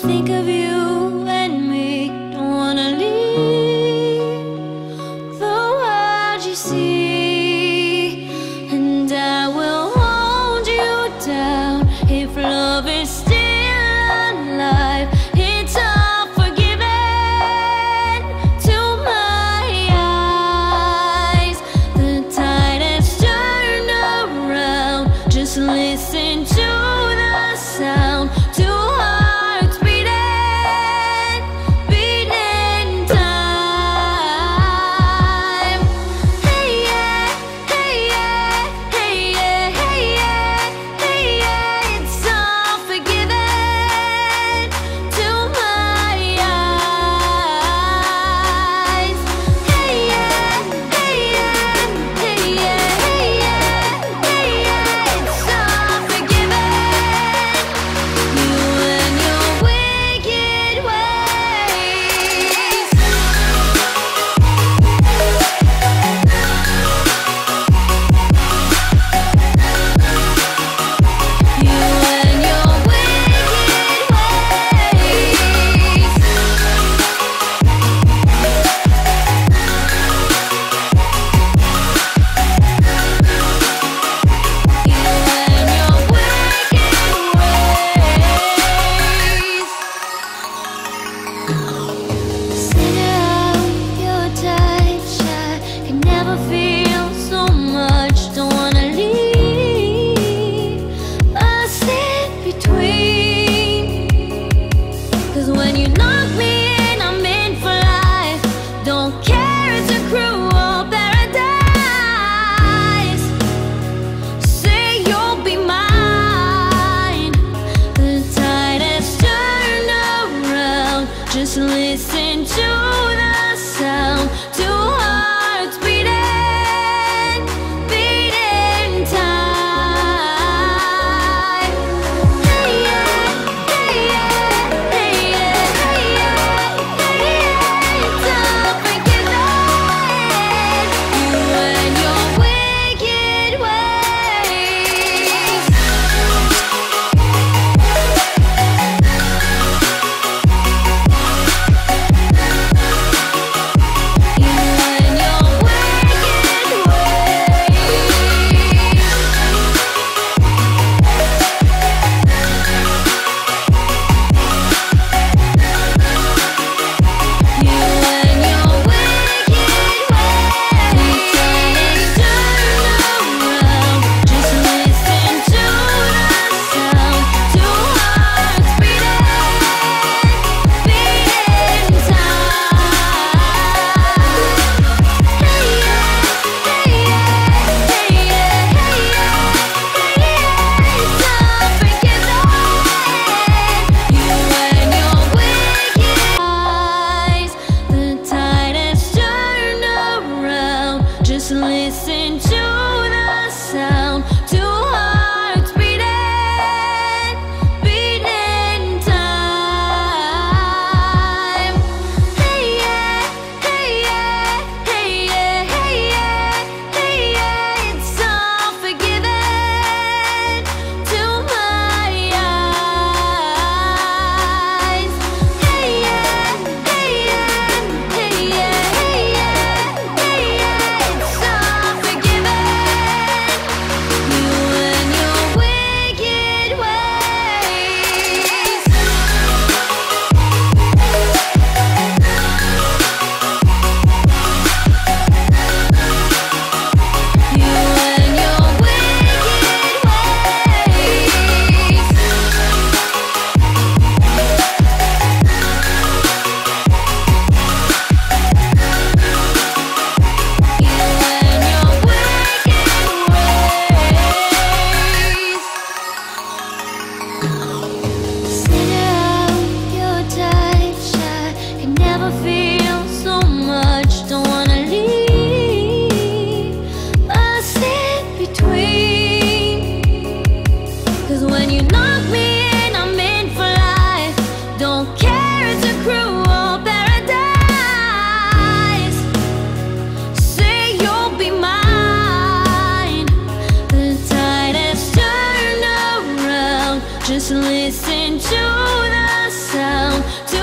Just listen to the sound. sound to